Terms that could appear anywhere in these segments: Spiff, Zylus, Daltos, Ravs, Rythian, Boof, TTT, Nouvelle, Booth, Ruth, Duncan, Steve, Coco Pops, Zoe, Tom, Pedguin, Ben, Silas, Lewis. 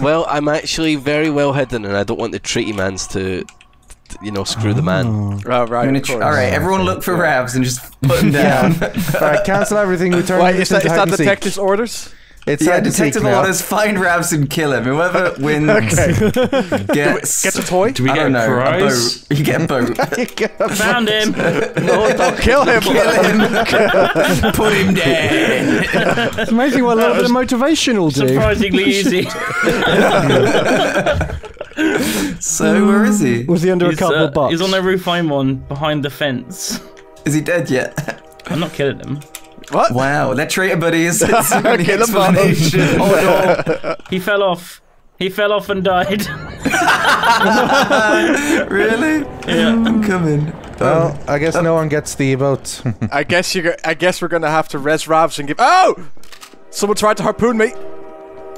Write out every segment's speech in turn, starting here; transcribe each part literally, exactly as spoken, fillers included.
Well, I'm actually very well hidden, and I don't want the treaty mans to, you know, screw oh. the man. Right, right. All right, everyone, look for yeah. Ravs and just put them down. All right, cancel everything. We turn. Wait, is that, is that detective's orders? It's yeah, detective orders. Find Ravs and kill him. Whoever wins okay. gets gets a toy. Do we get know, a boat? You get a boat. I found him. No, don't kill him. Kill him. Put him down. It's amazing what a little bit of motivation will do. Surprisingly easy. So where is he? Was he under he's, a couple of uh, bucks? He's on the roof. I'm on behind the fence. Is he dead yet? I'm not killing him. What? Wow, they're traitor buddies. It's so many explanations. Oh, no. He fell off. He fell off and died. Really? Yeah. I'm coming. Well, um, I guess um, no one gets the boat. I guess you. I guess we're gonna have to res Ravs and give. Oh! Someone tried to harpoon me.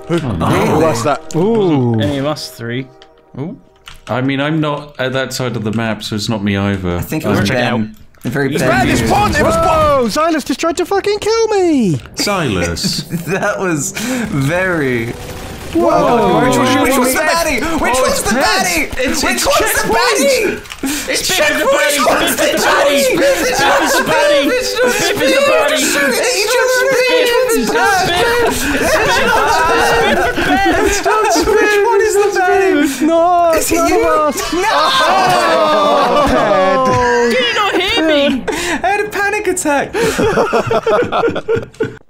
Who? Oh, no. Who was that? Ooh. Any of us three. Ooh. I mean, I'm not at that side of the map, so it's not me either. I think it was Ben. Very bad. It was Pond! It was Pond! Zylus just tried to fucking kill me! Zylus. That was very... Whoa! Whoa. Which, was, which was the baddie? Which oh, was the baddie? It's, which it's was the baddie? It's checkpoint! Which was the baddie? Spiff is the baddie! Spiff is the baddie! Spiff is the baddie! Spiff is the baddie! Which one is the baddie? It's not! Is it you? No! Did you not hear me? I had a panic attack!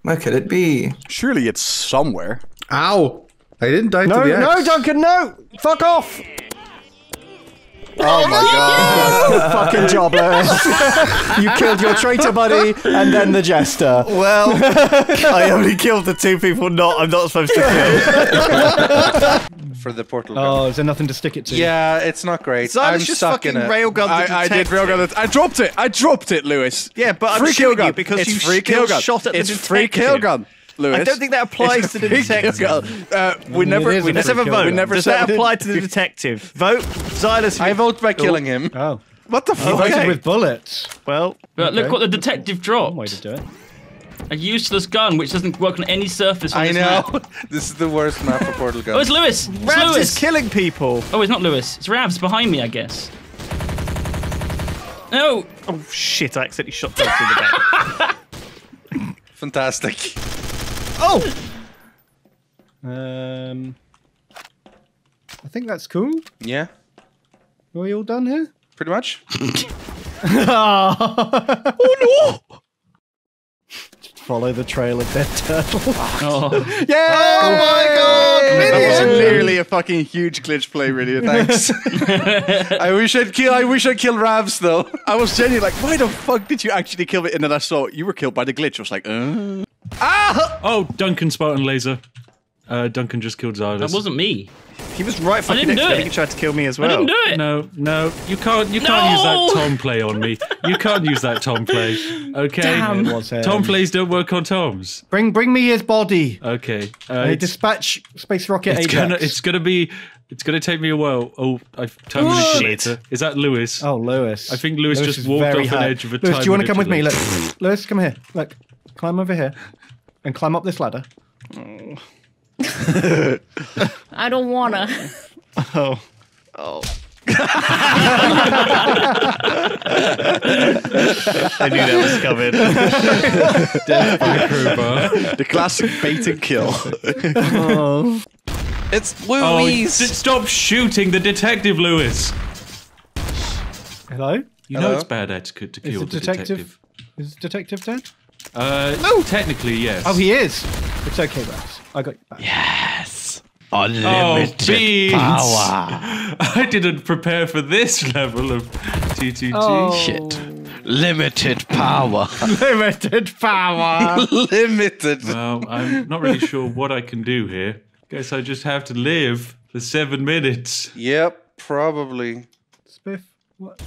Where could it be? Surely it's somewhere. Ow! I didn't die no, to the axe. No, no, Duncan, no! Fuck off! Oh my god. Fucking jobless. You killed your traitor buddy and then the jester. Well, I only killed the two people not I'm not supposed to kill. For the portal gun. Oh, is there nothing to stick it to? Yeah, it's not great. So I'm just stuck fucking in it. Railgun I, I did railgun the I dropped it! I dropped it, Lewis! Yeah, but free I'm shooting gun. You because it's you free kill gun. Shot at it's the free kill gun. Lewis. I don't think that applies it's to the detective. Uh, we I mean, never. We let's have a vote. We never Does that apply to the detective? Vote, Zylus. I vote by killing oh. him. Oh, what the fuck? Okay. Voted with bullets. Well, but okay. look what the detective dropped. One way to do it. A useless gun which doesn't work on any surface. On I this know. Map. This is the worst map for portal guns. Oh, it's Lewis. It's Ravs Lewis. is killing people. Oh, it's not Lewis. It's Ravs behind me, I guess. No. Oh shit! I accidentally shot Lewis in the back. Fantastic. Oh! Um, I think that's cool. Yeah. Are we all done here? Pretty much. Oh no! Just follow the trail of dead turtle. Oh. Yay! Oh my god! That was clearly a fucking huge glitch play, really. Thanks. I wish I'd kill. I wish I killed Ravs though. I was genuinely like, why the fuck did you actually kill me? And then I saw you were killed by the glitch. I was like, uh. Ah! Oh, Duncan Spartan laser. Uh, Duncan just killed Zylus. That wasn't me. He was right fucking next to me. He tried to kill me as well. I didn't do it. No, no, you can't. You no! can't use that Tom play on me. You can't use that Tom play. Okay. Damn. Tom plays don't work on Toms. Bring, bring me his body. Okay. Uh, dispatch space rocket. It's Ajax. Gonna, it's gonna be. It's gonna take me a while. Oh, I've time manipulator. Is that Lewis? Oh, Lewis. I think Lewis, Lewis just walked off high. an edge of a Lewis, time. Lewis, do you want to come with me? Look, Lewis, come here. Look. Climb over here and climb up this ladder. Oh. I don't wanna. Oh. Oh. I knew that was coming. Death by crowbar. The classic bait and kill. Oh. It's Lewis! Oh, stop shooting the detective, Lewis! Hello? You Hello? know it's bad etiquette to kill the, the detective. detective. Is the detective dead? Uh, no. Technically, yes. Oh, he is. It's okay, Ravs. I got you back. Yes. Unlimited oh, power. I didn't prepare for this level of T T T. Oh. Shit. Limited power. Limited power. Limited. Well, I'm not really sure what I can do here. Guess I just have to live for seven minutes. Yep, probably. Spiff, what?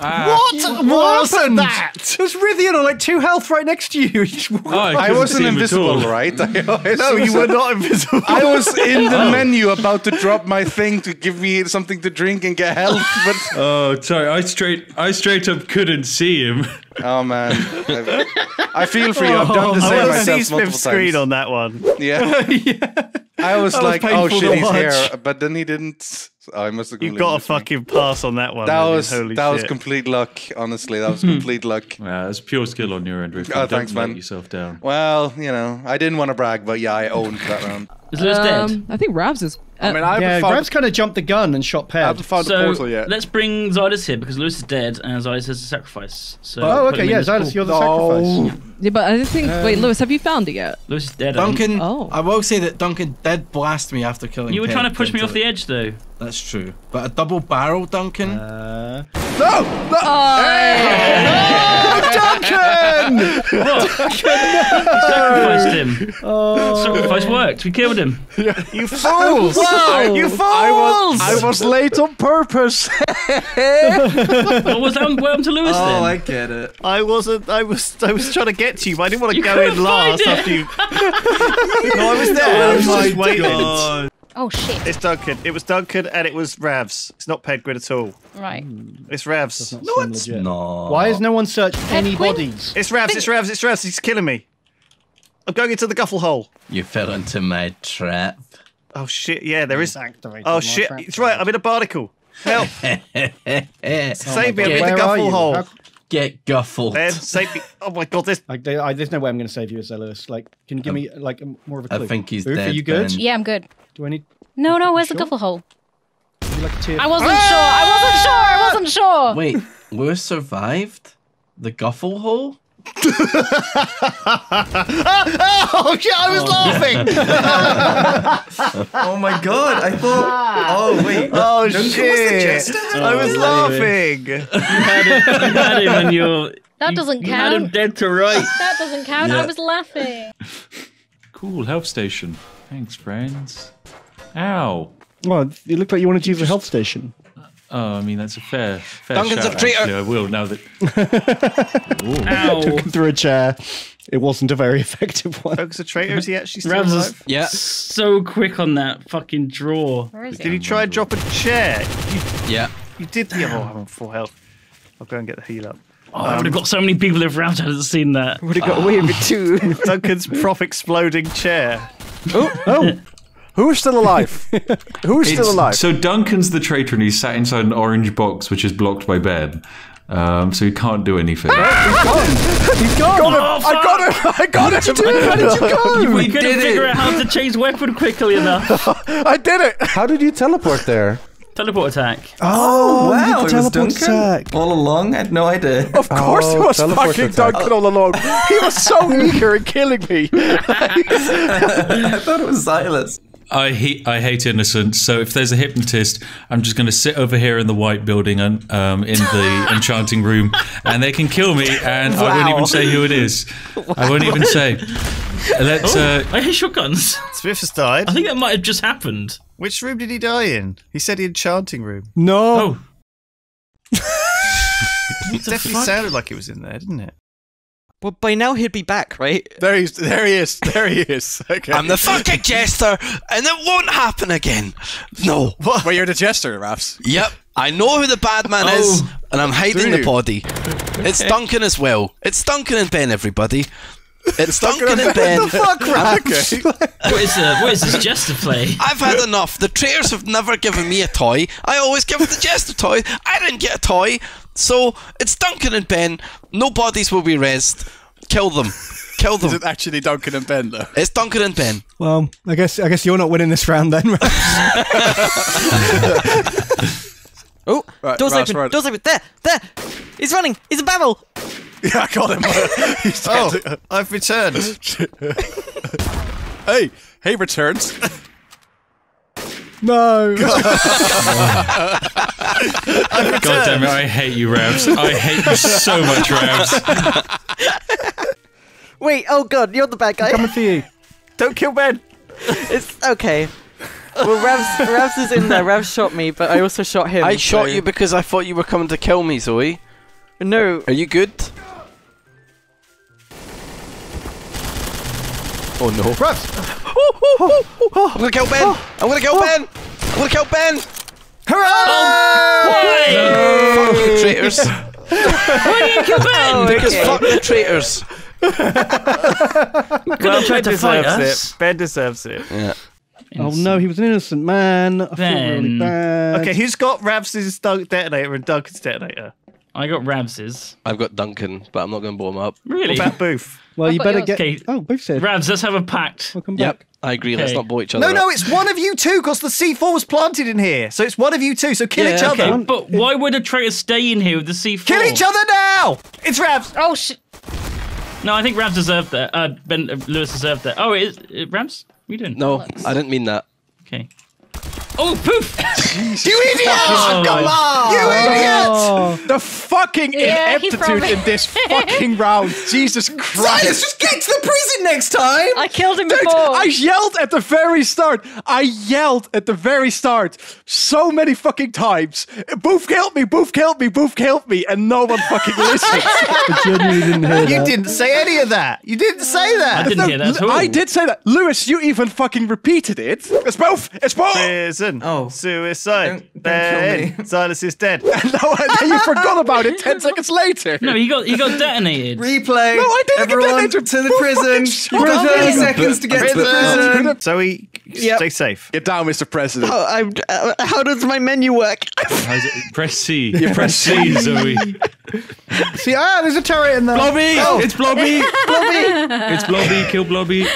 Uh, what? What happened? That? There's Rythian on like two health right next to you. you oh, I, I wasn't invisible, right? I, I, no, you were not invisible. I was in the oh. menu about to drop my thing to give me something to drink and get health. But oh, sorry, I straight, I straight up couldn't see him. Oh man, I've, I feel for you. I've done the same myself multiple times. I want to see Spiff's screen on that one. Yeah. Yeah. I was, was like, oh shit, he's here. But then he didn't. Oh, I must have. You got a fucking me. pass on that one. That was Holy that shit. was complete luck. Honestly, that was complete luck. Yeah, it's pure skill on your end, Ruth. Oh, thanks, man. Let yourself down. Well, you know, I didn't want to brag, but yeah, I owned that round. Is Lewis um, dead? I think Ravs is. Uh, I mean, I yeah, Ravs kind of jumped the gun and shot Ped. I haven't found so the portal yet. Let's bring Zylus here because Lewis is dead and Zylus has a sacrifice. So oh, okay, yeah, Zylus, you're the oh. sacrifice. Yeah, but I think. Um, wait, Lewis, have you found it yet? Lewis is dead. Duncan. I, oh. I will say that Duncan dead blast me after killing. You were Ped trying to push me off it. the edge, though. That's true. But a double barrel, Duncan. Uh... No! No! Oh. Hey! No! Duncan! What? Duncan, no! You sacrificed him. Oh. Sacrifice worked. We killed him. Yeah. You fools! Wow! You fools! I was, I was late on purpose. What was that worm to Lewis oh, then? Oh, I get it. I wasn't. I was. I was trying to get to you, but I didn't want to you go in last it. after you. No, I was there. I was oh just waiting. God. Oh shit! It's Duncan. It was Duncan, and it was Ravs. It's not Pedguin at all. Right. It's Ravs. No, it's legit. not. Why has no one searched any bodies? It's Ravs. Think it's Ravs. It's Ravs. He's killing me. I'm going into the guffle hole. You fell into my trap. Oh shit! Yeah, there is. Activated oh shit! It's right. I'm in a barnacle. Help! Save oh me! I'm in the guffle hole. How Get guffled. Ben, save me. Oh my god, this. I, I, there's no way I'm going to save you, Zylus. Like, can you give um, me like more of a clue? I think he's Boof, dead. Are you good? Ben. Yeah, I'm good. Do I need? No, no. Where's sure? the guffle hole? Like I wasn't ah! sure. I wasn't sure. I wasn't sure. Wait, Lewis survived the guffle hole? Oh shit! I was oh, laughing. Oh my god! I thought. Oh wait. Oh Duncan shit! Was oh, I was laughing. You had it. You had him, and you're. That you, doesn't count. You had him dead to rights. That doesn't count. Yeah. I was laughing. Cool health station. Thanks, friends. Ow. Well, it looked like you wanted to use the health station. Oh, I mean, that's a fair, fair Duncan's shout, a traitor. Actually, I will, now that... Took him through a chair. It wasn't a very effective one. Duncan's a traitor, is he actually still Rav's alive? Yeah. So quick on that fucking draw. Where is did it? he try and drop a chair? You, yeah. You did the other one on full health. I'll go and get the heal up. Oh, um, I would have got so many people if Rav's hadn't seen that. Would have got away with it too. Duncan's prop exploding chair. Oh, oh. Who's still alive? Who's still alive? So Duncan's the traitor and he's sat inside an orange box which is blocked by Ben. Um, so he can't do anything. Ah! He's gone! He's gone! Oh, I got him! I got him! How did you go? We couldn't figure out how to change weapon quickly enough. I did it! How did you teleport there? Teleport attack. Oh, oh wow, it was Duncan attack. all along? I had no idea. Of course oh, it was fucking attack. Duncan all along. He was so eager at killing me. I thought it was Silas. I, he I hate innocence, so if there's a hypnotist, I'm just going to sit over here in the white building and um, in the enchanting room, and they can kill me, and wow. I won't even say who it is. Wow. I won't even say. Let's, oh, uh, I hear shotguns. Spiff has died. I think that might have just happened. Which room did he die in? He said the enchanting room. No! Oh. It definitely fuck? sounded like it was in there, didn't it? Well, by now he'd be back, right? There he's, there he is, there he is. Okay. I'm the fucking jester, and it won't happen again. No. What? Well, you're the jester, Ravs. Yep. I know who the bad man oh, is, and I'm hiding the body. It's Duncan as well. It's Duncan and Ben, everybody. It's Duncan and Ben. What the fuck, Ravs? Okay. What is uh, what is this jester play? I've had enough. The traitors have never given me a toy. I always give the jester a toy. I didn't get a toy. So, it's Duncan and Ben. No bodies will be raised. Kill them. Kill them. Is it actually Duncan and Ben, though? It's Duncan and Ben. Well, I guess I guess you're not winning this round, then, Ravs. Oh, right, door's Ravs, open. Right. Door's open. There. There. He's running. He's a barrel. Yeah, I got him. Oh, I've returned. Hey, he returns. No. God damn it, I hate you, Ravs. I hate you so much, Ravs. Wait, oh god, you're the bad guy. I'm coming for you. Don't kill Ben. It's okay. Well, Ravs, Ravs is in there. Ravs shot me, but I also shot him. I so. shot you because I thought you were coming to kill me, Zoe. No. Are you good? Oh no. Ravs! Oh, oh, oh, oh. I'm gonna kill Ben! Oh. I'm gonna kill oh. Ben! I'm gonna kill Ben! Hurrah! Oh, no. Fuck the traitors! Why do you kill Ben? Oh, okay. Because fuck the traitors! Well, Ben, to deserves fight us. It. Ben deserves it. Yeah. Innocent. Oh no, he was an innocent man. I ben. feel really bad. Okay, who's got Ravs' detonator and Duncan's detonator? I got Ravs's. I've got Duncan, but I'm not going to blow him up. Really? What about Booth? Well, I've you better yours. get... Okay. Oh, Booth said. Ravs, let's have a pact. Welcome back. Yep, I agree. Okay. Let's not blow each other No, up. no, it's one of you two, because the C four was planted in here. So it's one of you two, so kill yeah, each okay. other. But it... why would a traitor stay in here with the C four? Kill each other now! It's Ravs! Oh, shit. No, I think Ravs deserved that. Uh, Ben uh, Lewis deserved that. Oh, it is... It, Ravs? You didn't. No, Ravs. I didn't mean that. Okay. Oh, poof! You idiot! Oh, come on! You idiot! Oh. The fucking yeah, ineptitude in this fucking round. Jesus Christ! Silas, just get to the prison next time! I killed him Dude, before! I yelled at the very start! I yelled at the very start! So many fucking times! Boof killed me! Boof killed me! Boof killed me! And no one fucking listened! I genuinely didn't hear you that. Didn't say any of that! You didn't say that! I didn't no, hear that at all. I did say that! Lewis, you even fucking repeated it! It's Boof! It's Boof! It's Oh, suicide! Don't, don't ben. Silas is dead. no, then you forgot about it ten seconds later. No, he got he got detonated. Replay. No, I didn't Everyone get detonated. To the Boof prison. You've got thirty seconds to get to the prison. Zoe, yep. stay safe. Get down, Mister President. Oh, I'm, uh, how does my menu work? Press C. You press C, Zoe. See, ah, there's a turret in there. Blobby! Oh. It's Blobby! Blobby! It's Blobby. Kill Blobby.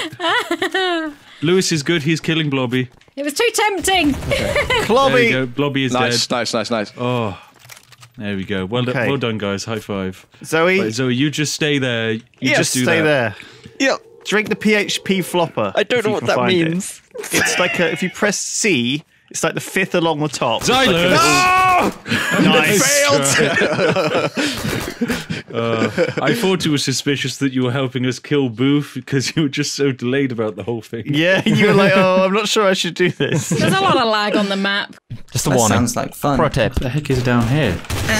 Lewis is good. He's killing Blobby. It was too tempting. Okay. Blobby, Blobby is nice, dead. Nice, nice, nice, nice. Oh, there we go. Well, okay. done, well done, guys. High five. Zoe, Wait, Zoe, you just stay there. You yep, just do stay that. there. Yep. Drink the P H P flopper. I don't know what that means. It. It's like a, if you press C, it's like the fifth along the top. Zylus. Like no. Nice. Failed. Uh, I thought it was suspicious that you were helping us kill Boof because you were just so delayed about the whole thing. Yeah, you were like, oh, I'm not sure I should do this. There's a lot of lag on the map. Just a that warning. Sounds like fun. Pro tip. What the heck is down here? Ow!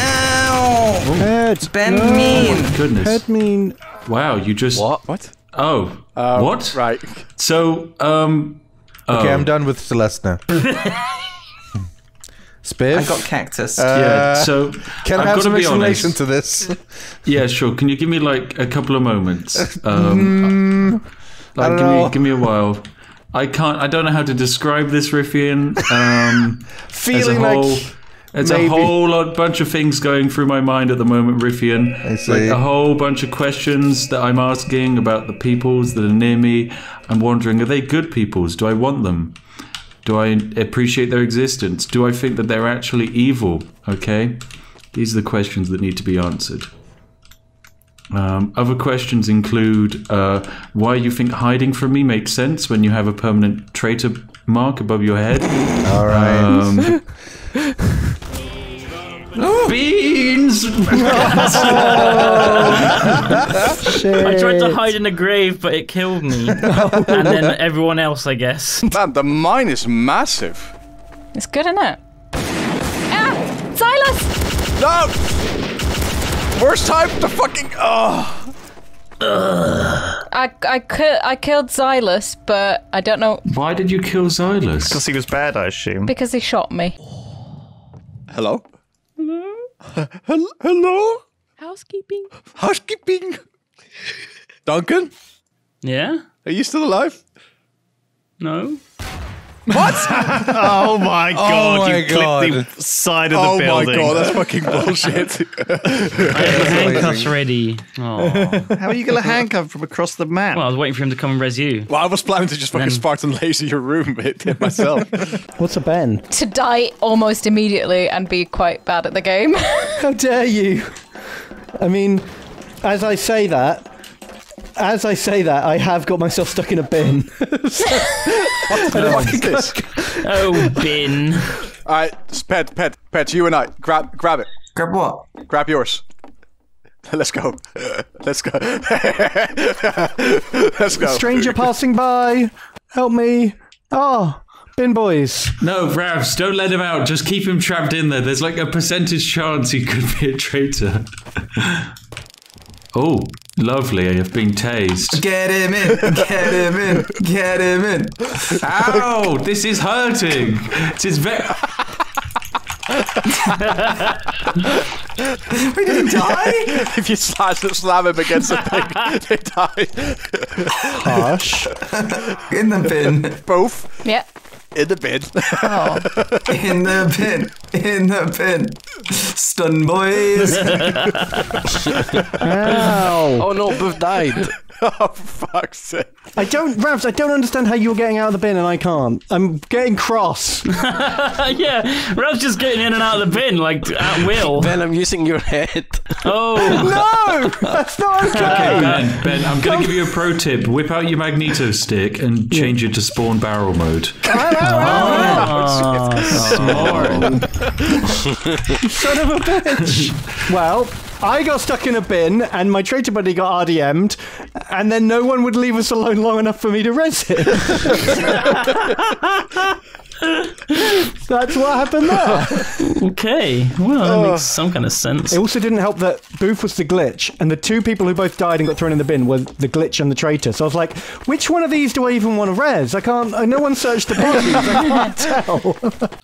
Oh. Head. Ben no. mean. Oh my goodness. Head mean. Wow, you just... What? What? Oh. Um, what? Right. So, um... Oh. Okay, I'm done with Celeste now. Spiff. I got cactus. Uh, yeah, so can I've I have got some to be explanation honest. to this? Yeah, sure. Can you give me like a couple of moments? Um, mm, like, I don't give know. me give me a while. I can't. I don't know how to describe this Rythian. Um, Feeling as a whole, like it's a whole lot bunch of things going through my mind at the moment, Rythian. I see. Like a whole bunch of questions that I'm asking about the peoples that are near me. I'm wondering: are they good peoples? Do I want them? Do I appreciate their existence? Do I think that they're actually evil? Okay? These are the questions that need to be answered. Um, other questions include uh, why you think hiding from me makes sense when you have a permanent traitor mark above your head. All right. Um, Beans! Oh, shit. I tried to hide in a grave, but it killed me. Oh. And then everyone else, I guess. Man, the mine is massive. It's good, isn't it? Ah! Silas! No! Worst time to fucking... Oh. Ugh. I I, I killed Zylus, but I don't know... Why did you kill Zylus? Because he was bad, I assume. Because he shot me. Hello? Hello? Hello? Housekeeping? Housekeeping? Duncan? Yeah? Are you still alive? No. What? Oh my god, oh my you god. clipped the side of oh the building. Oh my god, that's fucking bullshit. I have handcuffs ready. Aww. How are you going to handcuff from across the map? Well, I was waiting for him to come and res you. Well, I was planning to just fucking then... Spartan laser your room bit myself. What's a Ben? To die almost immediately and be quite bad at the game. How dare you? I mean, as I say that, As I say that, I have got myself stuck in a bin. So, what the fuck is this? Oh, bin. All right, Pet, Pet, Pet, you and I. Grab grab it. Grab what? Grab yours. Let's go. Let's go. Let's go. Stranger passing by. Help me. Oh, bin boys. No, Ravs, don't let him out. Just keep him trapped in there. There's like a percentage chance he could be a traitor. Oh. Lovely, I've been tased. Get him in, get him in, get him in. Ow, this is hurting. This is very... We didn't die? If you slash and slam him against a pig, they die. Harsh. In the bin. Both? Yep. In the bin. Oh. In the bin. In the bin. Stun boys. Ow. Oh no, Boof died. Oh, fuck's sake. I don't, Ravs, I don't understand how you're getting out of the bin and I can't. I'm getting cross. Yeah, Ravs just getting in and out of the bin, like, at will. Ben, I'm using your head. Oh. No! That's not okay. Okay, Ben, Ben, I'm going to give you a pro tip. Whip out your magneto stick and change it to spawn barrel mode. I know, oh, oh, son of a bitch. Well, I got stuck in a bin, and my traitor buddy got R D M'd, and then no one would leave us alone long enough for me to res it. That's what happened there. Okay, well, that uh, makes some kind of sense. It also didn't help that Booth was the glitch, and the two people who both died and got thrown in the bin were the glitch and the traitor. So I was like, which one of these do I even want to res? I can't, I, no one searched the bodies, I can't tell.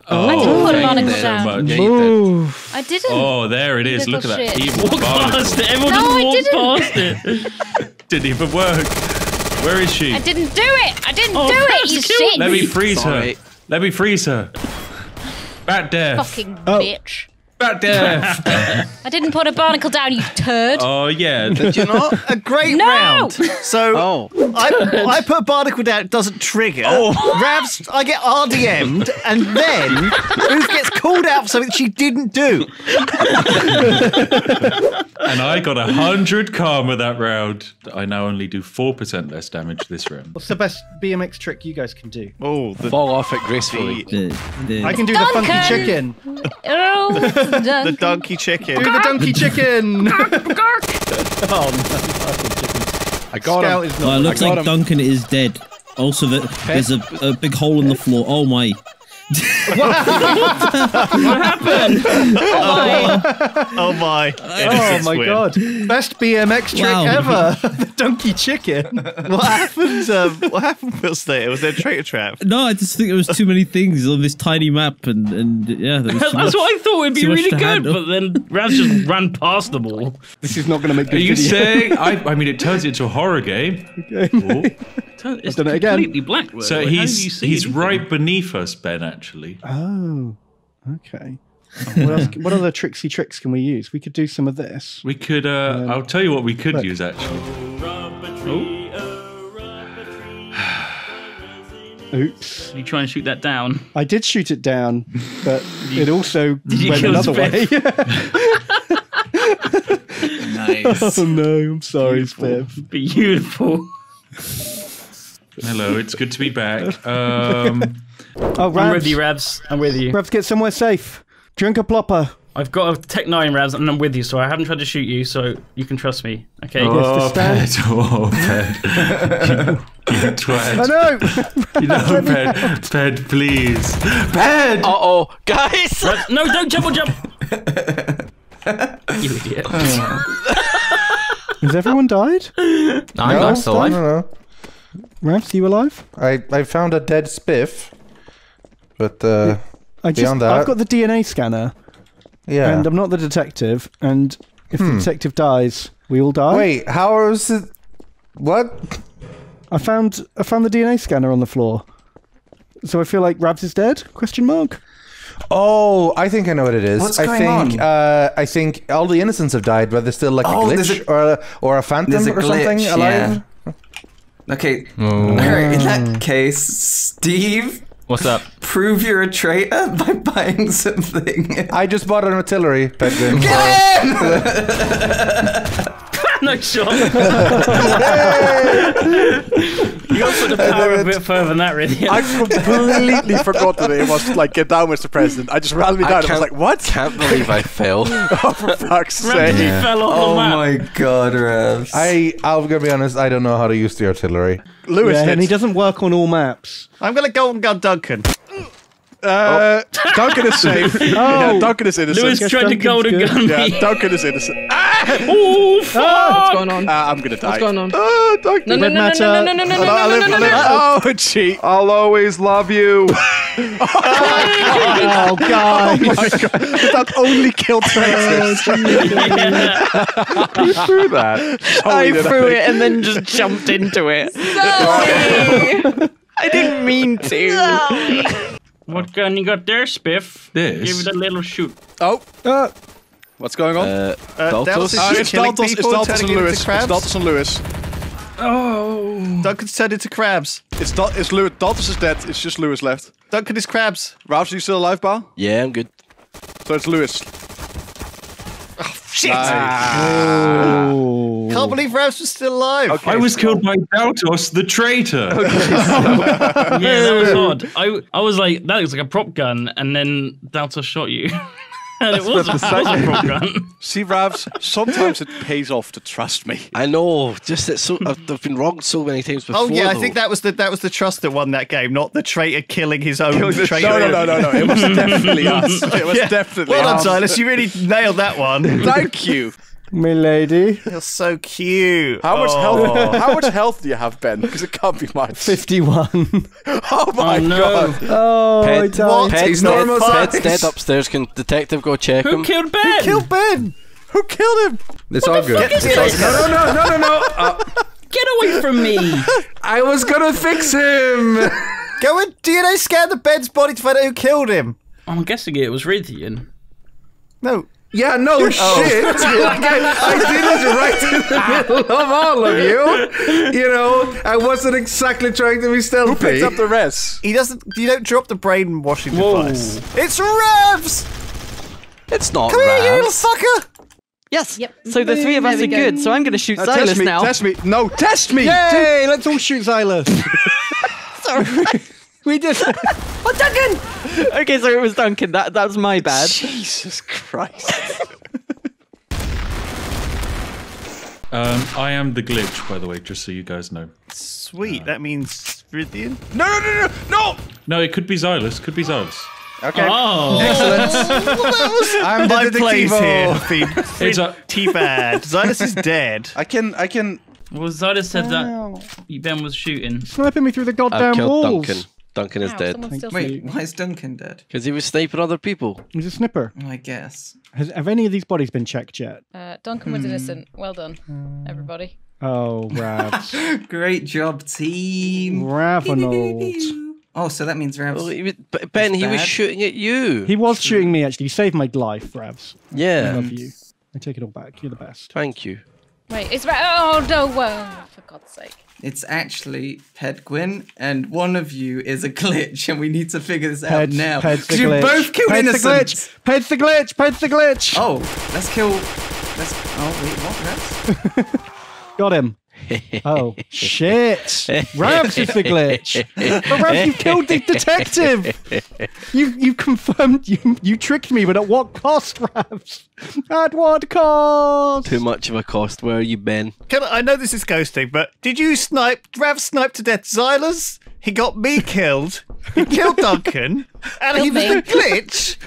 Oh, I didn't put it on it down. Yeah, did. I didn't. Oh, there it is, look at that. He walked past it, everyone no, just walked past it. Didn't even work. Where is she? I didn't do it, I didn't oh, do it, you shit. Let me freeze Sorry. her. Let me freeze her. Bat death. Fucking oh. bitch. Bat death. I didn't put a barnacle down, you turd. Oh, yeah. Did you not? A great no! round. So, oh. I, I put barnacle down, it doesn't trigger. Oh. Ravs, I get R D M'd, and then Ruth gets called out for something she didn't do. And I got one hundred karma that round. I now only do four percent less damage this round. What's the best B M X trick you guys can do? Oh, the fall off it gracefully. The, the, I can do Duncan. the funky chicken. Oh, the donkey chicken. Do the donkey chicken. Oh, no. I got Scout him. Is not well, it looks like him. Duncan is dead. Also, the, there's a, a big hole in the floor. Oh, my. What? What happened? Oh my! Oh my! Oh my win. God! Best B M X trick wow. ever! The donkey chicken. What happened? Um, what happened? Was there? Was there a traitor trap? No, I just think there was too many things on this tiny map, and and yeah, there was that's much, what I thought would be really good. But then Ravs just ran past them all. This is not going to make. Good Are you video. saying? I, I mean, it turns into a horror game. Okay. Oh. It's done it again. Completely black. Word. So like, he's he's anything? right beneath us, Ben. Actually. Oh, okay. What, else, what other tricksy tricks can we use? We could do some of this. We could. Uh, um, I'll tell you what we could look. use actually. Oh. Oops. You try and shoot that down. I did shoot it down, but you, it also went another way. Nice. Oh no! I'm sorry, Spiff. Beautiful. Hello. It's good to be back. Um, Oh, Ravs. I'm with you, Ravs. I'm with you. Ravs, get somewhere safe. Drink a plopper. I've got a Tech nine, Ravs, and I'm with you, so I haven't tried to shoot you, so you can trust me. Okay? Oh, Ped. Oh, Ped. You, you tried. I know. You know, Ped. Ped, please. Ped! Uh-oh. Guys! Ravs, no, don't jump or jump! You idiot. Oh. Has everyone died? No, I'm still alive. No, no. Ravs, are you alive? I, I found a dead Spiff. But uh, I just, beyond that, I've got the D N A scanner. Yeah, and I'm not the detective. And if hmm. the detective dies, we all die. Wait, how is it? What? I found I found the D N A scanner on the floor. So I feel like Ravs is dead? Question mark. Oh, I think I know what it is. What's I going think, on? Uh, I think all the innocents have died, but there's still like oh, a glitch a, or a, or a phantom a or glitch, something alive. Yeah. Okay, oh. all right. In that case, Steve. What's up? Prove you're a traitor by buying something. I just bought an artillery, Pedguin. Get him! No shot. You got to put the power a bit further than that, really. I completely forgot that it was like, get down, Mister President. I just ran me down. I, I was like, what? Can't believe I fell. Oh, for fuck's sake. Yeah. Fell off oh the map. my God, Ravs. I, I'm going to be honest, I don't know how to use the artillery. Lewis, yeah, and he doesn't work on all maps. I'm going to go and gun Duncan. Uh, oh. Duncan is safe. Oh. Yeah, Duncan is innocent. Lewis tried Duncan's to golden good. gun me. Yeah, Duncan is innocent. Ah! Oh, fuck! Ah, what's going on? Uh, I'm going to die. What's going on? Ah, Duncan. No, no, no, no, no, no, no, no, no, no, no, no, no. Oh, cheat. I'll always love you. Oh, God. Oh, God. Oh, my God. That only killed Texas. Who threw that? Totally I threw it and then just jumped into it. Sorry. I didn't mean to. What gun you got there, Spiff? This. Give it a little shoot. Oh. Uh, What's going on? Uh, uh, Daltos is uh, it's Daltos, people, it's Daltos and Lewis. It's Daltos and Lewis. Oh. Duncan said it's a crabs. It's Dal it's Lewis. Daltos is dead. It's just Lewis left. Duncan is crabs. Ravs, are you still alive, pal? Yeah, I'm good. So it's Lewis. Oh, shit. Nice. Ah. Oh. Can't believe Ravs was still alive. Okay, I was so killed by Daltos, the traitor. Okay. Yeah, that was odd. I, I was like, that looks like a prop gun, and then Daltos shot you. And it was, it was a prop gun. See, Ravs, sometimes it pays off to trust me. I know. Just that so, I've, I've been wronged so many times before. Oh yeah, though. I think that was the that was the trust that won that game, not the traitor killing his own traitor. No, no, no, no, no. It was definitely us. It was yeah. definitely. Well done, Silas. You really nailed that one. Thank you, milady. You're so cute. How much oh. health? How much health do you have, Ben? Because it can't be much. Fifty-one. Oh my oh, no. god. Oh, Pet, Pet, what? Pet, he's dead. Normal Pet's dead upstairs. Can detective go check Who him? Who killed Ben? Who killed Ben? Who killed him? It's all good. Get, get, no, no, no, no, no, no. Uh, get away from me! I was gonna fix him. Go and D N A scan the Ben's body to find out who killed him. I'm guessing it was Rythian. No. Yeah, no oh. shit. Like I, I did it right in the middle of all of you. You know, I wasn't exactly trying to be stealthy. Who picked up the rest? He doesn't. You don't drop the brainwashing device. It's Ravs. It's not. Come Ravs. Here, you little fucker. Yes. Yep. So the three of us are go. good. So I'm going to shoot no, Silas test me, now. Test me. No, test me. Yay! Let's all shoot Silas. Sorry. We did. Oh, Duncan! Okay, so it was Duncan. That that was my bad. Jesus Christ. um, I am the glitch, by the way, just so you guys know. Sweet. Uh, that means Rythian. No, no, no, no, no! No, it could be Zylus. Could be Zylus. Okay. Oh. Excellent. Well, that was I'm my place here. It's a teabag. Zylus is dead. I can. I can. Well, Zylus said oh. that Ben was shooting, sniping me through the goddamn walls. I killed Duncan. Duncan wow, is dead. Wait, why is Duncan dead? Because he was sniping other people. He's a snipper. Oh, I guess. Has, have any of these bodies been checked yet? Uh, Duncan was mm. innocent. Well done, uh, everybody. Oh, Ravs. Great job, team. Ravenold. Oh, so that means Ravs. Well, Ben, he bad. was shooting at you. He was shooting me, actually. You saved my life, Ravs. Yeah. I love you. I take it all back. You're the best. Thank you. Wait, it's Ravs. Oh, no. Well, for God's sake. It's actually Pedguin, and one of you is a glitch, and we need to figure this Ped, out now. Because you both killed Ped's innocents. The glitch. Ped's the glitch. Ped's the glitch. Oh, let's kill. Let's. Oh wait, what? Let's... Got him. Oh shit! Ravs is the glitch. But Ravs, you killed the detective. You you confirmed you you tricked me, but at what cost, Ravs? At what cost? Too much of a cost. Where are you, Ben? Can I, I know this is ghosting, but did you snipe? Ravs sniped to death Xylas. He got me killed. He killed Duncan, and killed he was me. the glitch.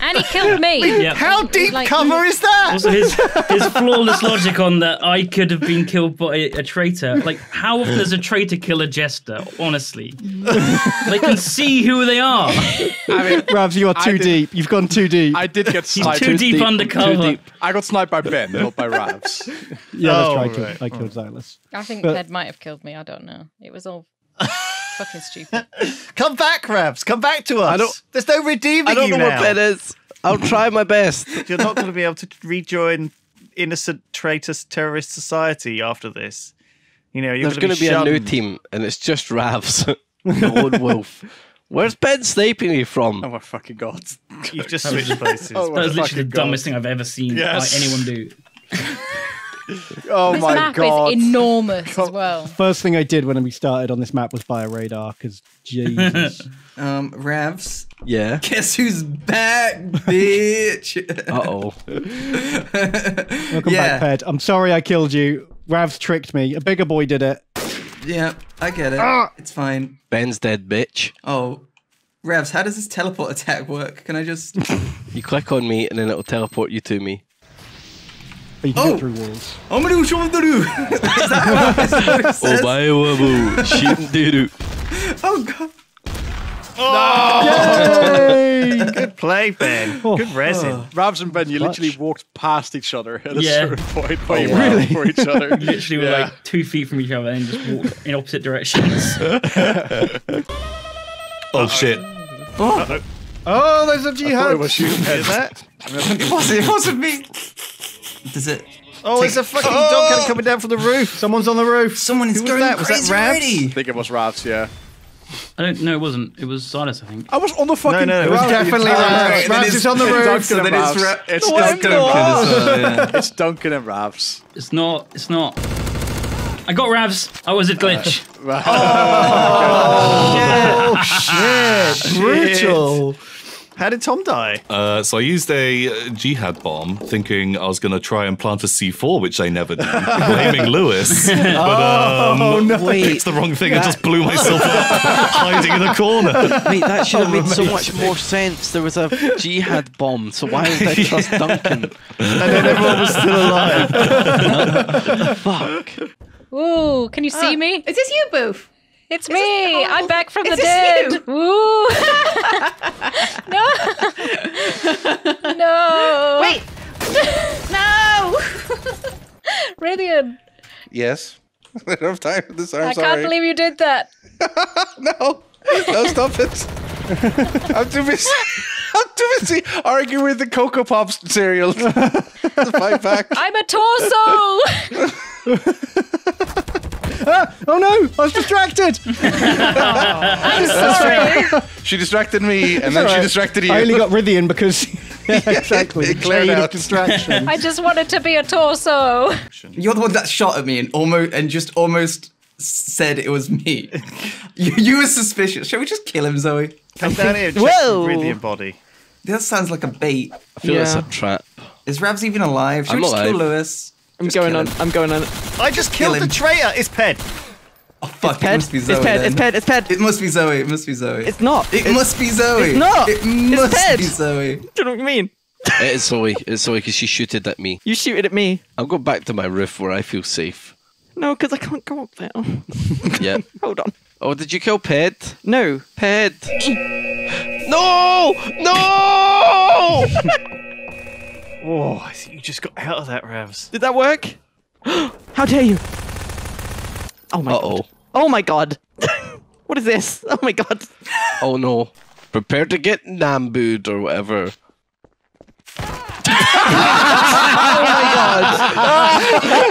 And he killed me. Yep. How deep like, cover is that? Also his, his flawless logic on that I could have been killed by a traitor. Like, how often does a traitor kill a jester? Honestly, they can see who they are. I mean, Ravs, you are too did, deep. You've gone too deep. I did get sniped. Too, too deep, deep undercover. Too deep. I got sniped by Ben, not by Ravs. Yeah, oh, that's right. I killed Xylas. Right. I think Ted might have killed me. I don't know. It was all. Fucking stupid. Come back, Ravs. Come back to us. I don't, There's no redeeming I don't you know now. What that is. I'll try my best. You're not going to be able to rejoin innocent traitor terrorist society after this. You know, you're There's going to be, be a new team, and it's just Ravs, the lone wolf. Where's Ben sniping me from? Oh my fucking god! You've just switched places. Oh, that was literally the god. dumbest thing I've ever seen yes. like, anyone do. Oh this my map god! Is enormous as well. First thing I did when we started on this map was buy a radar because Jesus. um, Ravs. Yeah. Guess who's back, bitch? uh oh. Welcome yeah. back, Ped. I'm sorry I killed you. Ravs tricked me. A bigger boy did it. Yeah, I get it. Ah! It's fine. Ben's dead, bitch. Oh. Ravs, how does this teleport attack work? Can I just? You click on me and then it'll teleport you to me. You can oh. get through walls. I'm gonna show them the Oh god. Oh! Yay! Good play, Ben. Oh. Good resin. Oh. Ravs and Ben, you Clutch. literally walked past each other at a yeah. certain point where oh, you wow. really? for each other. Literally yeah. were like two feet from each other and just walked in opposite directions. oh, shit. Oh. oh, there's a jihad. It was you. that? It wasn't, it wasn't me. Does it? Oh, there's a fucking oh. dog cat coming down from the roof. Someone's on the roof. Someone is Who going was that? Crazy was that Ravs? I think it was Ravs, yeah. I don't know. It wasn't. It was Silas, I think. I was on the fucking. No, no, it was definitely Ravs. Ravs is on the roof. Duncan and Ravs. Ra it's no, Duncan. Duncan well, yeah. It's Duncan and Ravs. It's not. It's not. I got Ravs. I was a glitch. Uh, oh, oh shit! Brutal. How did Tom die? Uh, so I used a jihad bomb, thinking I was going to try and plant a C four, which I never did, blaming Lewis. But um, oh, no. I picked the wrong thing that... and just blew myself up, hiding in a corner. Mate, that should have oh, made amazing. so much more sense. There was a jihad bomb, so why did they trust Duncan? And then everyone was still alive. Fuck. Ooh, can you see uh, me? Is this you, Boof? It's me. It, oh, I'm back from the dead. You? Ooh. no. No. Wait. no. Rythian. Yes. I don't have time for this. I'm I sorry. can't believe you did that. no. No, stop it. I'm too busy. I'm too busy arguing with the Coco Pops cereal to fight back. I'm a torso. Ah, oh no! I was distracted. oh, I'm sorry. She distracted me, and it's then right. she distracted you. I only got Rythian because yeah, exactly it cleared out distraction. I just wanted to be a torso. You're the one that shot at me and almost and just almost said it was me. you, you were suspicious. Shall we just kill him, Zoe? Come down here. And check Rythian body. That sounds like a bait. I feel yeah. like it's a trap. Is Ravs even alive? Should I'm we just alive. kill Lewis? I'm just going on. I'm going on. I just killed the traitor. It's Ped. Oh fuck! It must be Zoe. It's Ped. It's Ped. It's Ped. It must be Zoe. It must be Zoe. It's not. It must be Zoe. It's not. It must be Zoe. Do you know what I mean? It is Zoe. It's Zoe because she shooted at me. You shooted at me. I'll go back to my roof where I feel safe. No, because I can't go up there. yeah. Hold on. Oh, did you kill Ped? No, Ped. no, no. Oh, I think you just got out of that, Ravs. Did that work? How dare you? Oh my Uh-oh. god. Oh my god. What is this? Oh my god. Oh no. Prepare to get nambooed or whatever. Oh my god.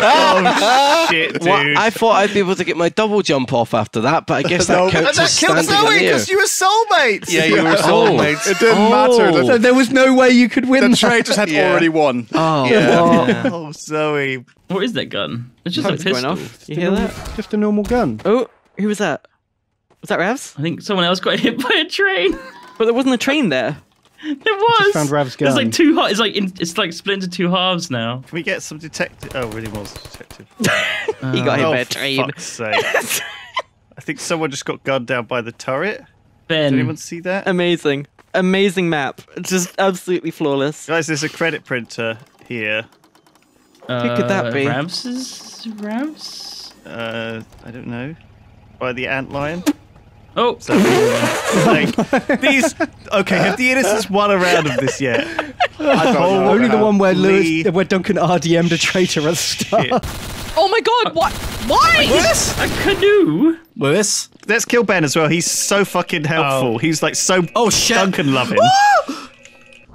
Oh shit, dude. What? I thought I'd be able to get my double jump off after that, but I guess that no, counts as standing Zoe in the air. And that killed Zoe because you were soulmates. Yeah, you were soulmates. It didn't oh. matter. So there was no way you could win. The traitors had yeah. already won. Oh. Yeah. Oh. Yeah. Oh, Zoe. What is that gun? It's just oh, a it's pistol. Going off. You hear normal, that? Just a normal gun. Oh, who was that? Was that Ravs? I think someone else got hit by a train. But there wasn't a train there. There was. Found Rav's gun. It's like two. It's like in, it's like split into two halves now. Can we get some detective? Oh, really was detective. uh, he got hit by a train. Fuck's sake. I think someone just got gunned down by the turret. Ben, did anyone see that? Amazing, amazing map. Just absolutely flawless. Guys, there's a credit printer here. Uh, Who could that be? Rav's? Rav's? Uh, I don't know. By the antlion. Oh, so, like, these. Okay, have the innocents won a round of this yet? I don't Only the one where Lewis, where Duncan R D M'd a traitor at the start. Oh my God! What? Why? Lewis? A canoe. Lewis. Let's kill Ben as well. He's so fucking helpful. Oh. He's like so. Oh shit. Duncan loving.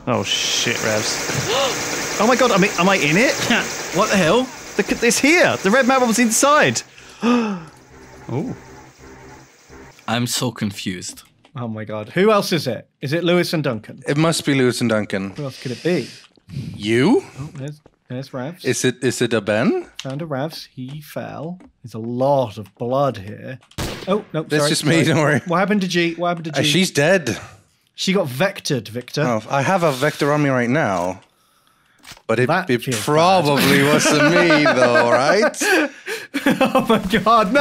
Oh shit, Ravs. Oh my God! Am I, am I in it? What the hell? Look at this here. The red map was inside. Oh. I'm so confused. Oh my god. Who else is it? Is it Lewis and Duncan? It must be Lewis and Duncan. Who else could it be? You? Oh, there's, there's Ravs. Is it, is it a Ben? Found a Ravs. He fell. There's a lot of blood here. Oh, no, That's sorry, just me, sorry. don't worry. What happened to G? What happened to G? Uh, she's dead. She got vectored, Victor. Oh, I have a vector on me right now. But it, it probably bad. wasn't me, though, right? Oh my god, no!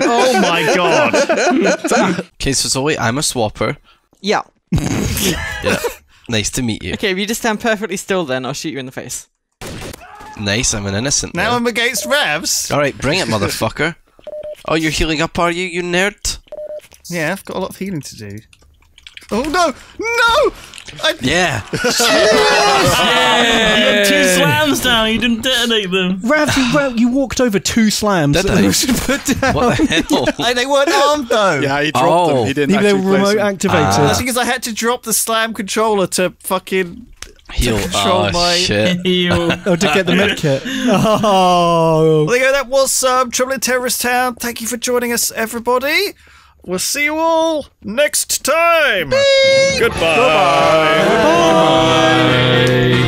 Oh my god! Okay, so Zoe, I'm a swapper. Yeah. Yeah. Nice to meet you. Okay, if you just stand perfectly still then, I'll shoot you in the face. Nice, I'm an innocent. Now, now. I'm against Ravs. Alright, bring it, motherfucker. Oh, you're healing up, are you, you nerd? Yeah, I've got a lot of healing to do. Oh no! No! I... Yeah! yeah. You had two slams down, you didn't detonate them. Rav, you, Rav, you walked over two slams. Did they? Put down. What the hell? Yeah, they weren't armed though. Yeah, he dropped oh. them. He didn't actually. They were remote activated. Uh, That's because I had to drop the slam controller to fucking heal. To control oh, my shit. Heal. Oh, to get the medkit. Oh. Well, there you go. That was um, Trouble in Terrorist Town. Thank you for joining us, everybody. We'll see you all next time. Beep. Goodbye. Goodbye. Goodbye. Goodbye.